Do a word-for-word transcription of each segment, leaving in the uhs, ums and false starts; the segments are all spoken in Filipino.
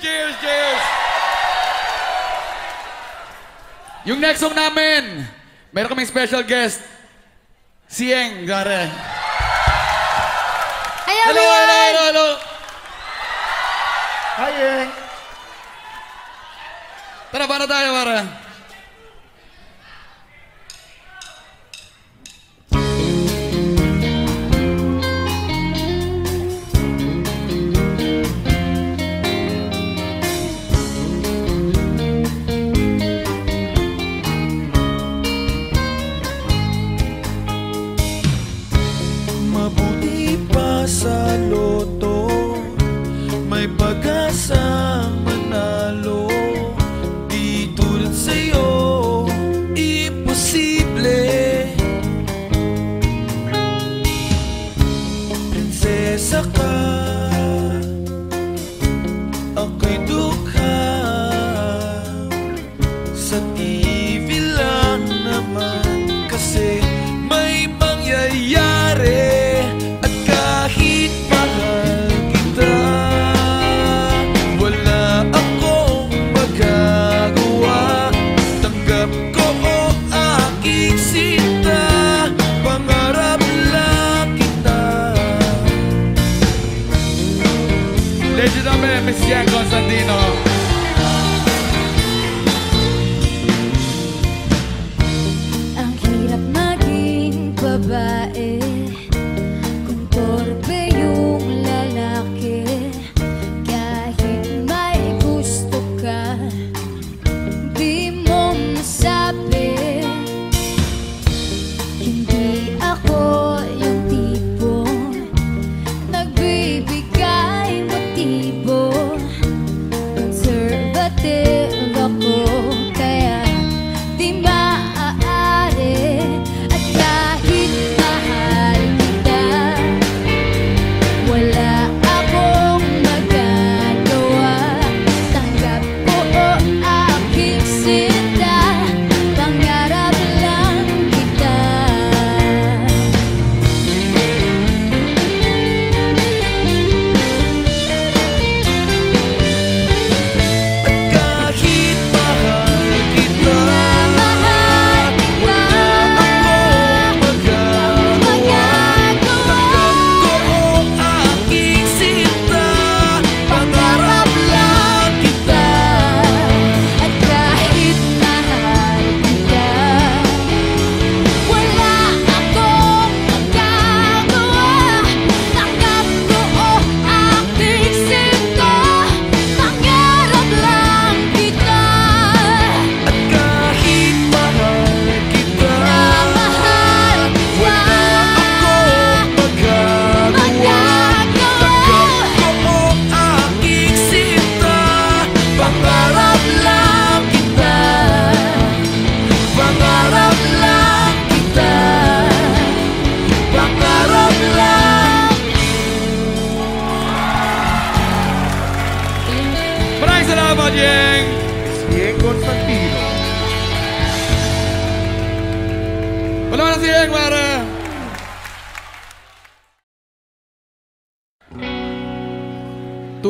cheers, cheers! Yung next song namin, meron kaming special guest, Si Yeng Garen. Hi, everyone! Hello, hello, hello, hello! Hi, Yeng! Tara, para tayo, para!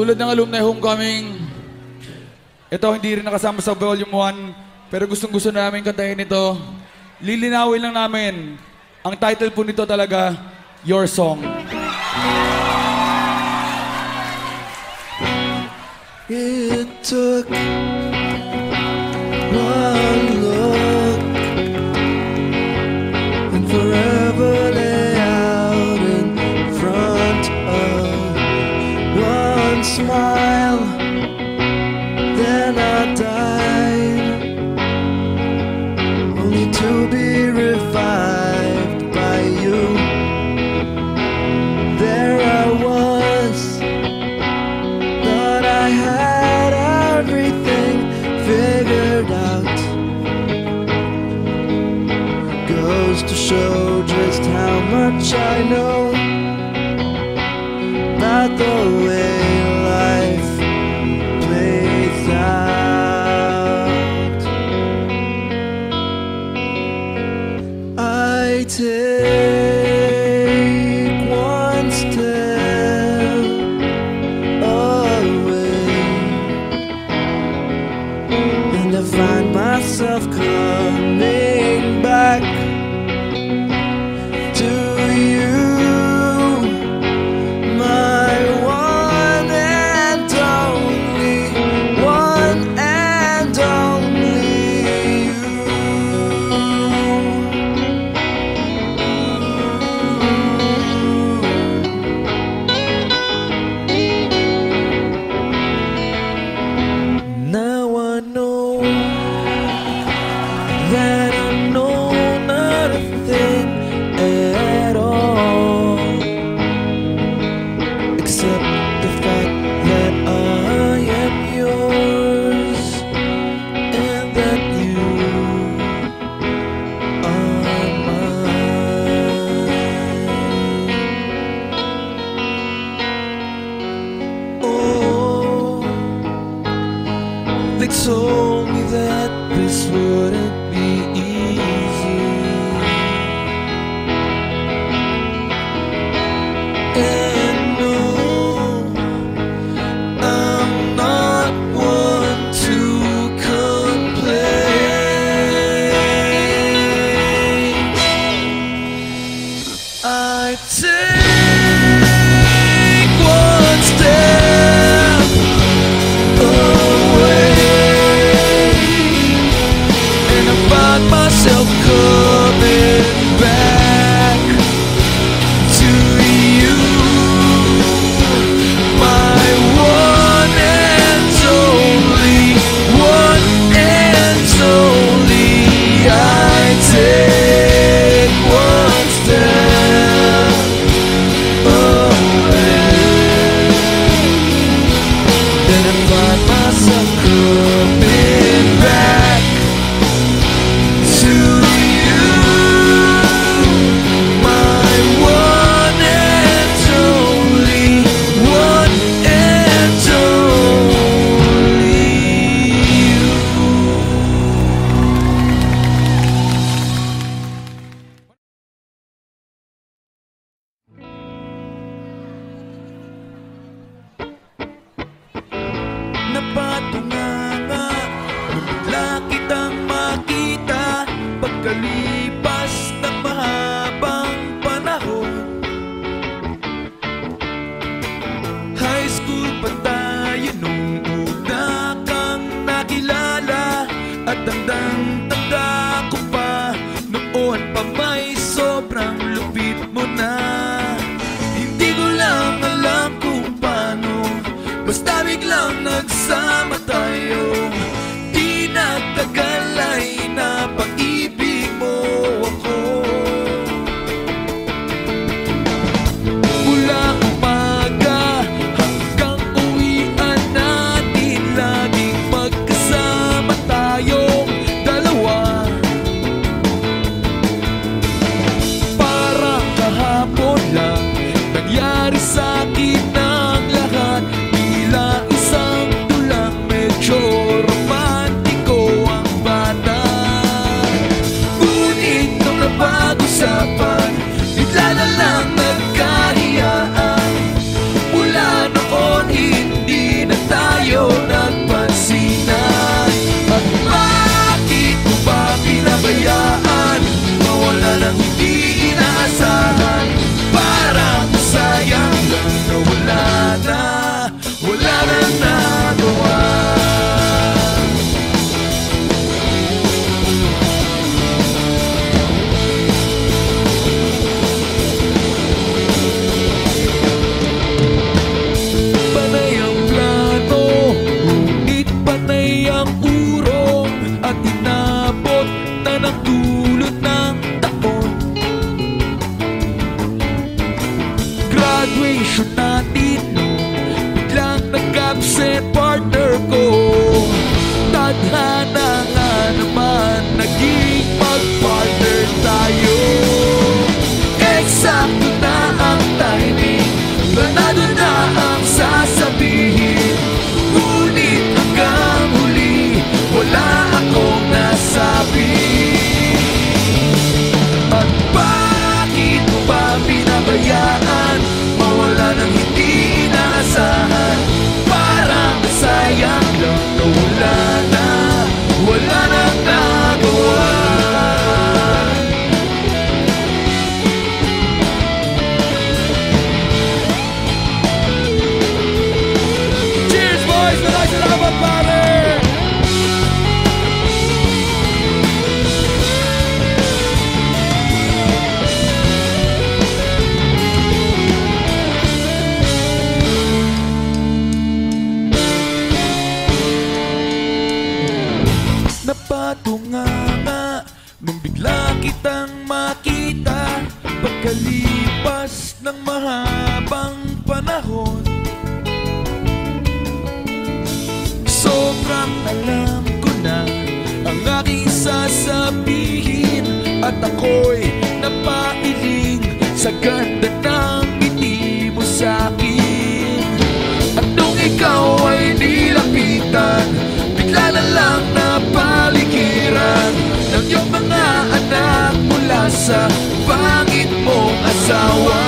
Tulad ng alumni homecoming, ito hindi rin nakasama sa volume one, pero gustong gusto namin kantahin ito. Lilinawin lang namin, ang title po nito talaga, Your Song. It took one look and forever lay out in front of one smile, then I died, only to be revived by you. There I was, thought I had everything figured out. Goes to show just how much I know about the way. Take one step away told me that this wouldn't be easy, and no, I'm not one to complain. I take one step away, and I find myself coming back. Bigla na sa pangit mong asawa.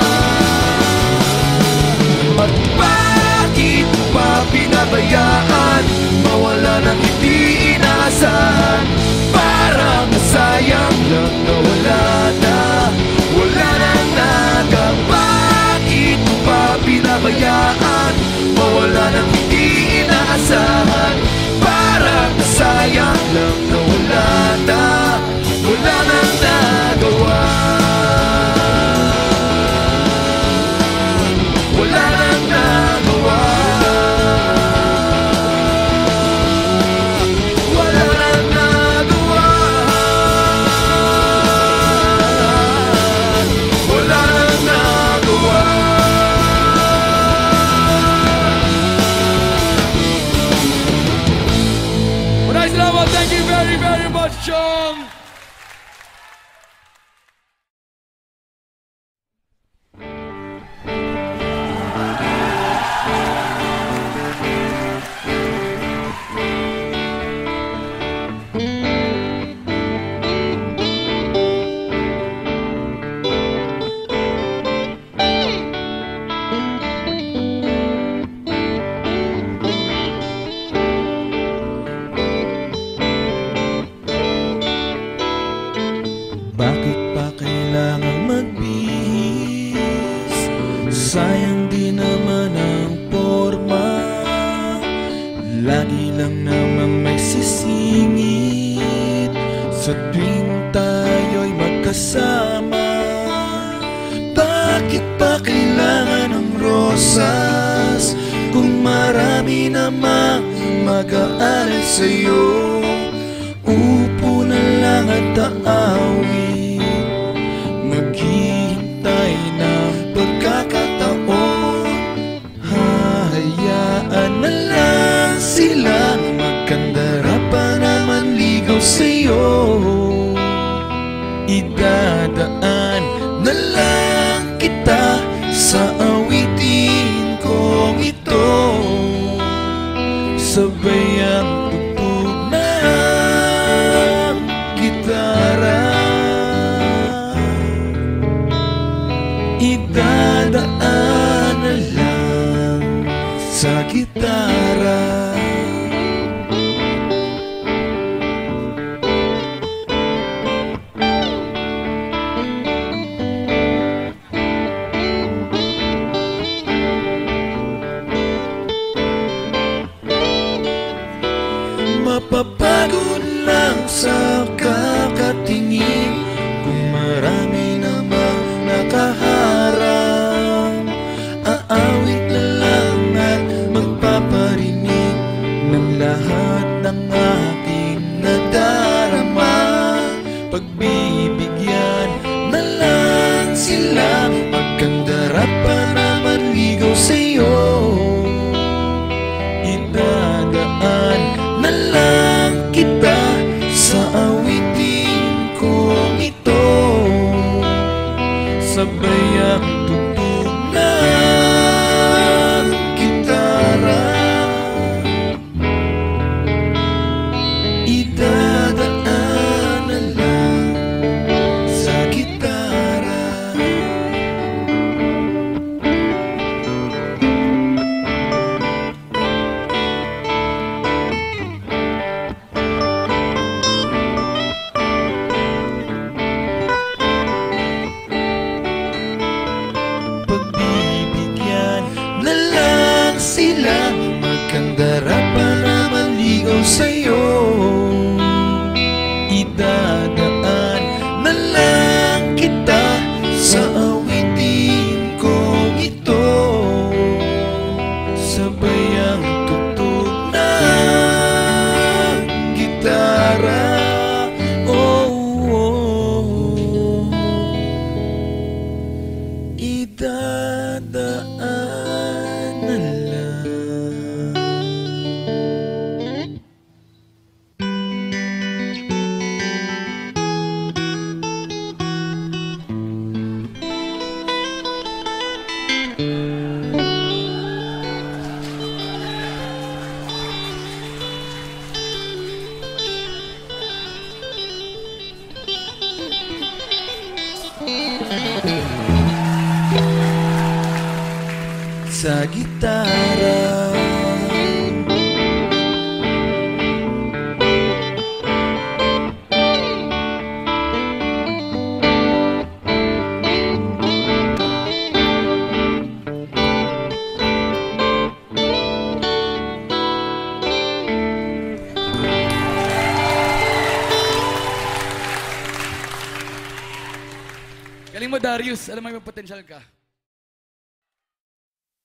At bakit pa pinabayaan mawala ng hindi inaasahan? Parang sayang lang na wala na, wala nang naga. Bakit pa pinabayaan mawala ng hindi inaasahan? Parang sayang lang na wala na, wala nang nagawa, wala nang nagawa, wala nang nagawa, wala nang nagawa. Maraming salamat, thank you very very much, Chong. sa gitara. Galing mo, Darius. Alam mo, may potential ka.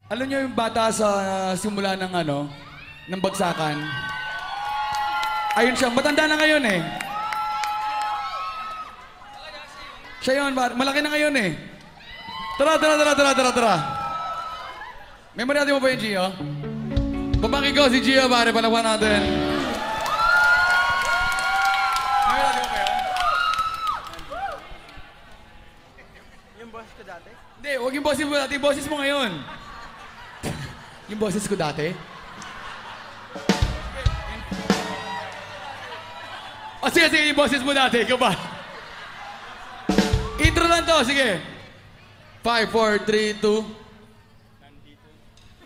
Alam niyo yung bata sa uh, simula ng ano, ng bagsakan? Ayun siya. Matanda na ngayon eh. Siya yun. Malaki na ngayon eh. Tara, tara, tara, tara, tara, tara. Memory natin mo pa yung Gio? Babaki ko si Gio, pare. Palawan natin. Memory natin mo pa yun? Yung boses ko dati? Hindi, huwag yung boses mo dati. Yung boses mo ngayon. Yung boses ko dati? O sige, sige, yung boses mo dati. Ikaw ba? Intro lang to, sige. five, four, three, two.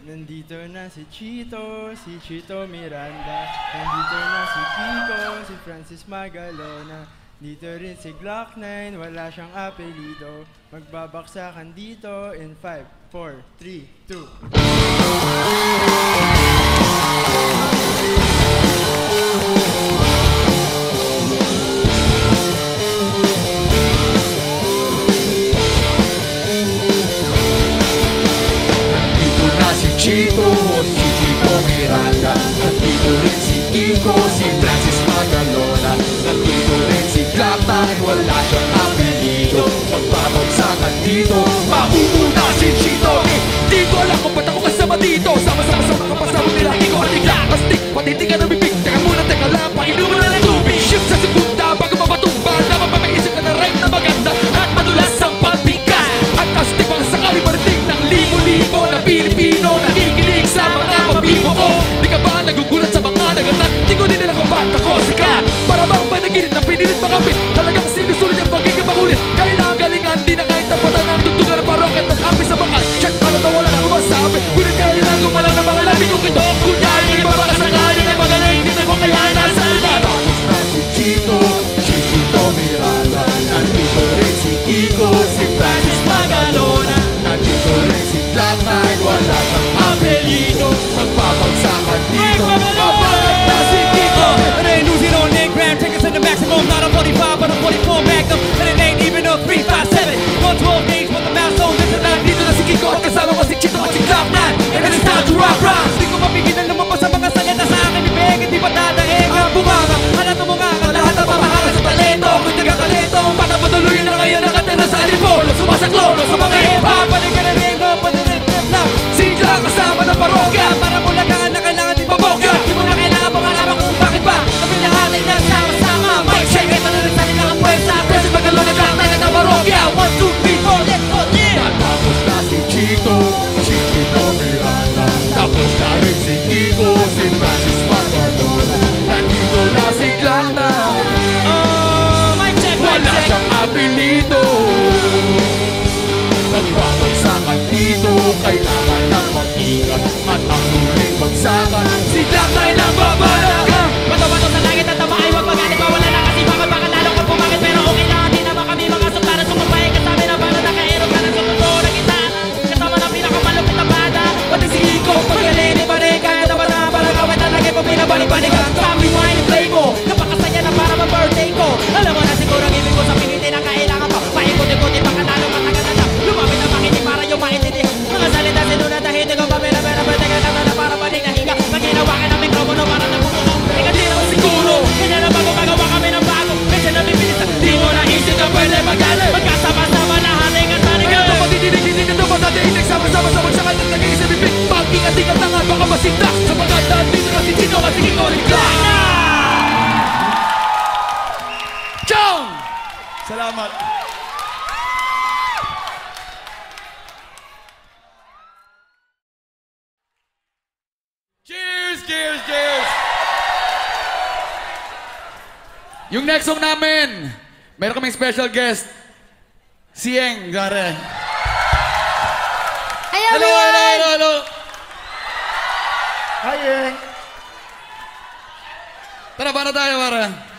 Nandito na si Chito, si Chito Miranda. Nandito na si Ico, si Francis Magalona. Dito rin si Glock nine, wala siyang apelido. Magbabaksakan dito in five, four, three, two. Wala siyang apelido, magbabagsakan dito. Mahuhuna si Chito, eh di ko alam kung ba't ako kasama dito. Sama-sama sa mga pasama nila, di ko atigla. Pastik, patiti ka na bibig. Teka muna, teka lang, pakinom na lang tubig. Shift sa segunda, bago mapatumba. Dapat pa may isip ka na right na maganda at madulas ang patikas. At astig pang sakali maritig ng libo-libo na Pilipino nakikinig sa mga pabibo ko. Di ka ba nagugulat sa mga nagatat? Di ko din nila kung ba't ako sika. Para bang panaginit na pinilit makapit. Kailangan ng mag-ingat at ang muling bagsakan. Si Glock nine ang babalaga. Matawato sa langit at tama ay huwag magalit. Mawala na kasi bakit baka lalo kang pumangit. Pero okay lang din naman kami mga sultanan. Sumupay ka sabi na parang nakaero ka ng sumuto na kita. Kasama ng pinakamalupit na bata. Pati si Ico, pagaling ni Marika. Dapat na parang kawit na lagi po pinabalik-balik. Stop rewind and play mo. Napakasaya na para mag-birthday ko. Alam mo na siguro ang ibig ko sa pinitin ang kailangan ko. Paikot-ikot yung pagkatalo at nagkatala. Lumapit na makinig para yung maintindihan. Salamat. Cheers! Cheers! Cheers! Yung next song namin, meron kaming special guest, Si Yeng Garen. Ayaw Hello, hello, hello, hello. Hi, Yeng. Tara, para tayo, para.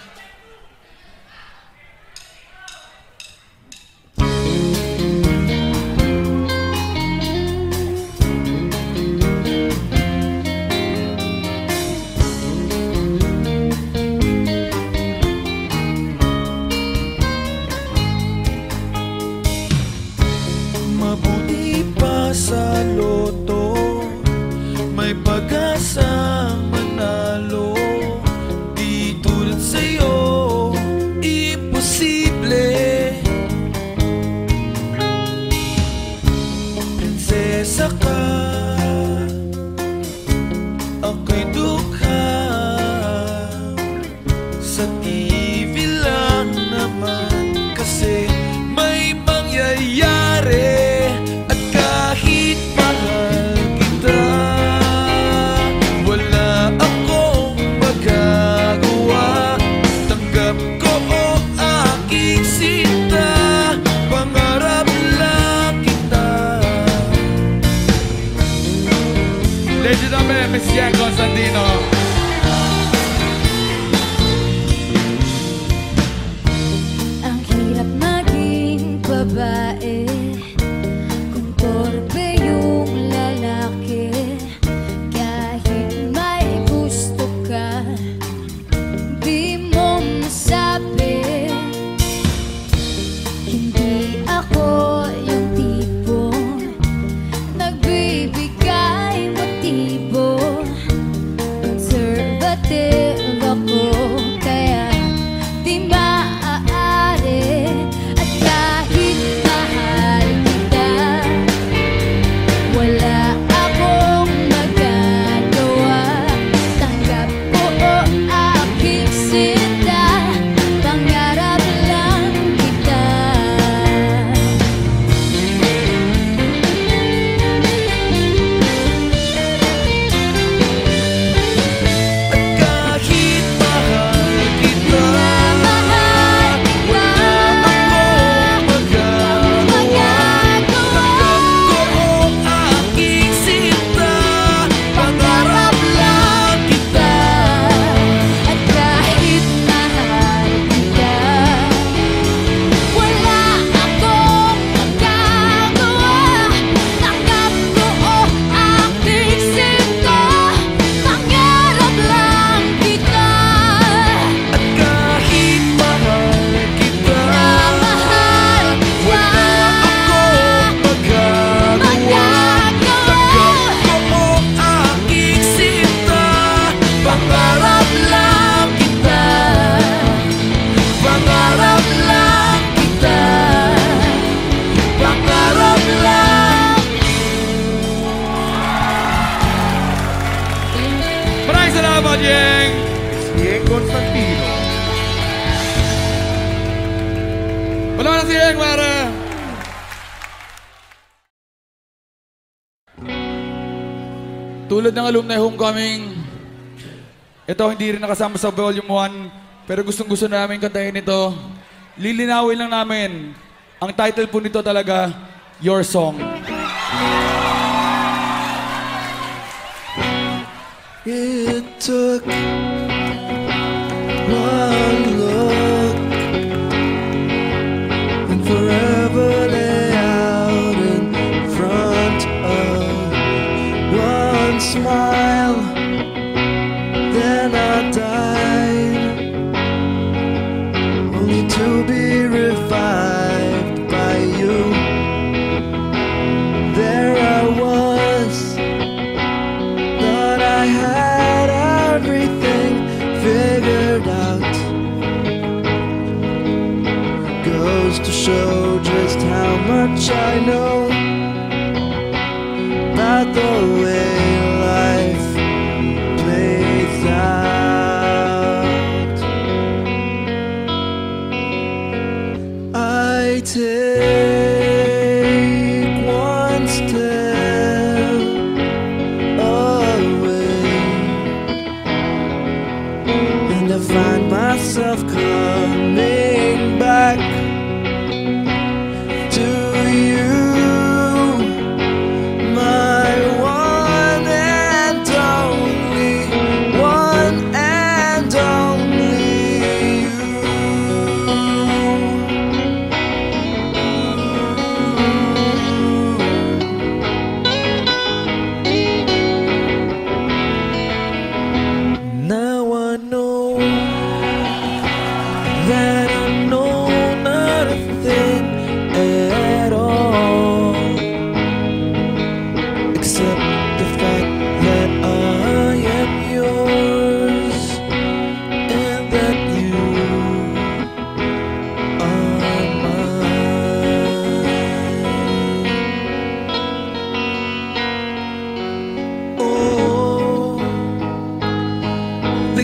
Sa loto, may pag-asang manalo. Di tulad sa'yo, imposible. Prinsesa ka, ako'y dukha. Sa T V lang naman kasi may mangyayari. Siya Constantino. Ang hirap maging babae kung torpe yung lalaki. Kahit may gusto ka, di mo masabi. Hindi ako yung tipong nagbibigay motibo. Tulad ng alumni homecoming, ito hindi rin nakasama sa volume one, pero gustong-gusto namin kantahin ito. Lilinawin lang namin. Ang title po nito talaga, Your Song. It took one look and forever lay out in front of one smile, then I died, only to be revived by you. There I was, thought I had everything figured out. Goes to show just how much I know about the way life plays out. I take one step away and I find myself coming back to you.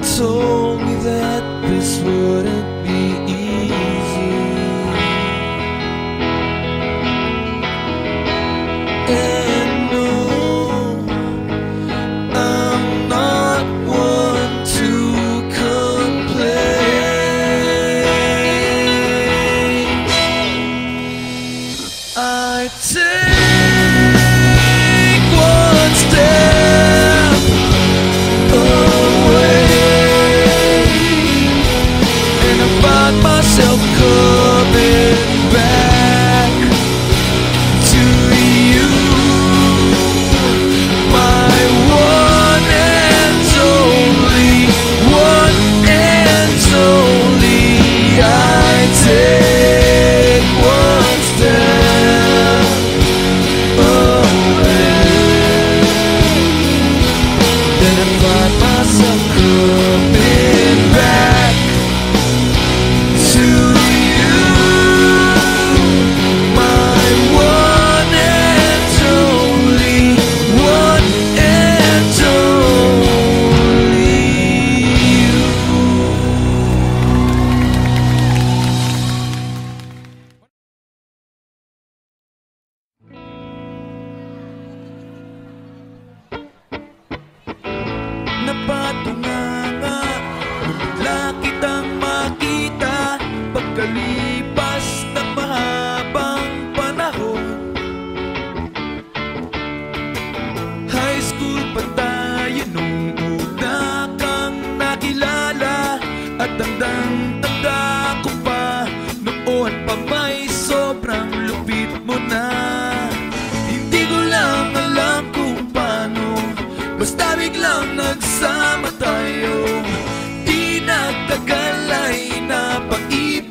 They told me that this wouldn't be easy, and no, I'm not one to complain. I take one step away, find myself coming back to you, my one and only, one and only. I take one step away, then I find myself coming back to you, my one and only, one and only you. Napatungan na mula kitang makita. Pagkalipas ng mahabang panahon, high school pa tayo nung una kang nakilala. At tandang-tanda ko pa, noon pa may sobrang lupit mo na. Hindi ko lang alam kung paano, basta biglang nagsama tayo. Di nagtagal ay napag-ibig natin.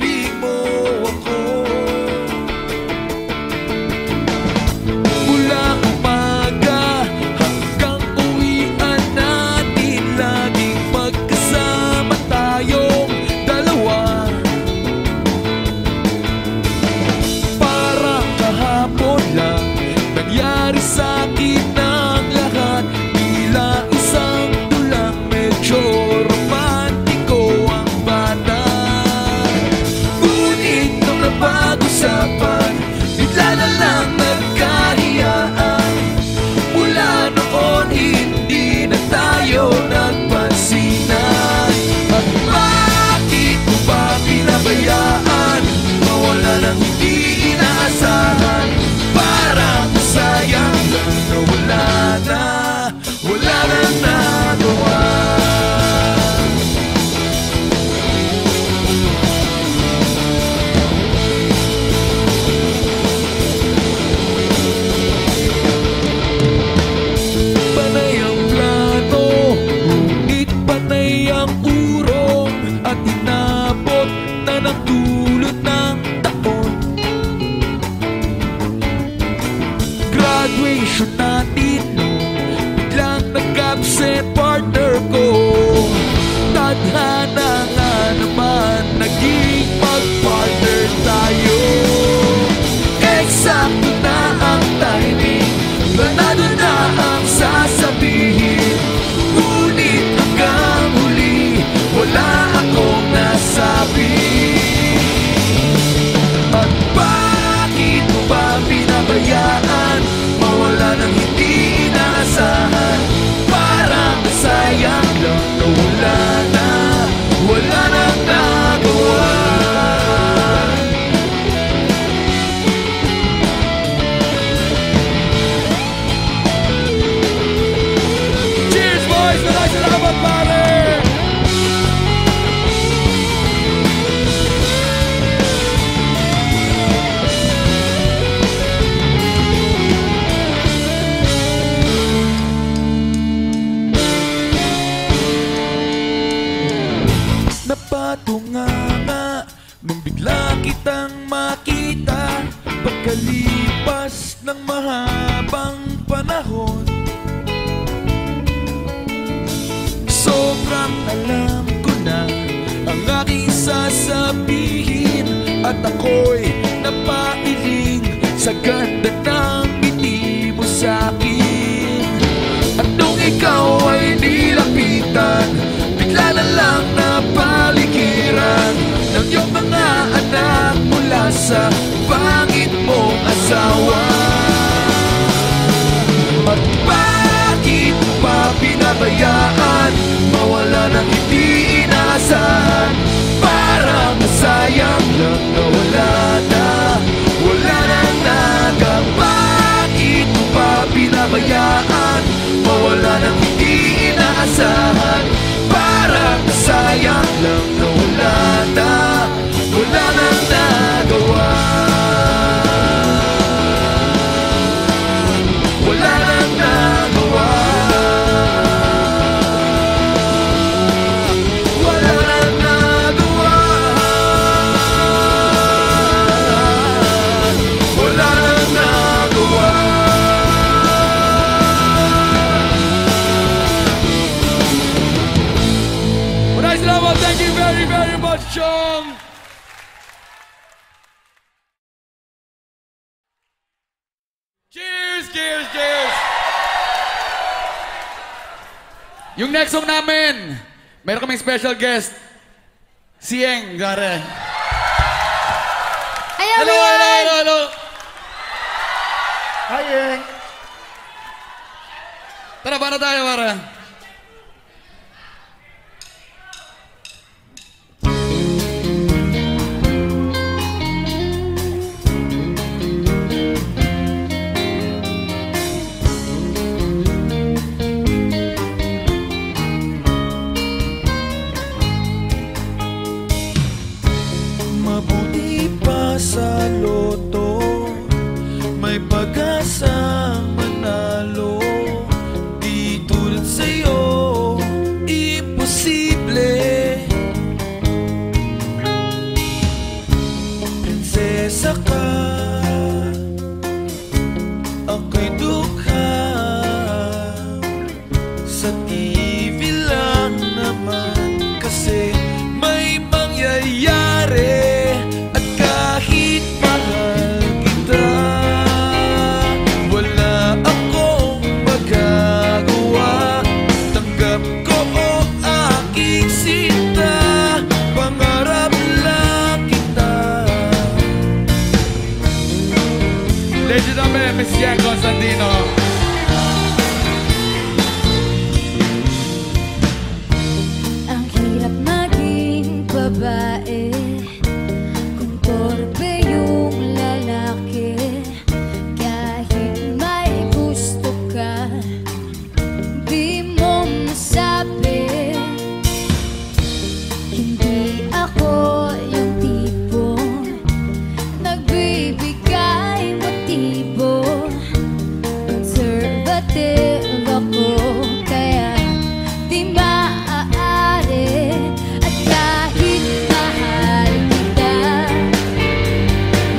Biglang nag-upset partner ko, tadhana nga naman naging mag-partner tayo. Eksakto na ang timing, planado na ang sasabihin, ngunit hanggang huli wala akong nasabi. At bakit mo ba pinabayaan? Nang hindi inaasahan, parang nasayang lang na wala na, wala na nagawa. Cheers boys! Maraming salamat pare! Napatunga nga nung bigla kitang makita. Pagkalipas ng mahabang panahon, sobrang alam ko na ang aking sasabihin. At ako'y napailing sa ganda ng ngiti mo sa'kin. At nung ikaw ay nilapitan, bigla na pinabayaan, mawala ng hindi inaasahan. Parang sayang lang na wala na, wala nang nagang. Bakit mo pa pinabayaan, mawala ng hindi inaasahan? Parang sayang lang na wala na, wala nang nagawa. Yung next song namin, meron kaming special guest, Si Yeng Garen. Hi, hello, hello, hello, hello. Hi, Yeng. Tara, para tayo, para. Sa loto, may pag-asang manalo. Di tulad sa'yo, imposible. Prinsesa ka, ako'y dukha. Sa T V lang naman kasi may mangyayari. Siya Constantino. Ang hirap maging babae kung torpe yung lalaki. Kahit may gusto ka, di mo masabi. Hindi ako yung tipong nagbibigay motibo. Conservative ako, kaya di maaari. At kahit mahal kita,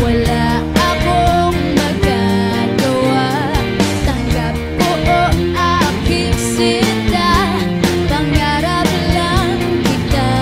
wala akong magagawa. Tanggap ko o aking sinta, pangarap lang kita.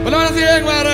Wala na si Yeng,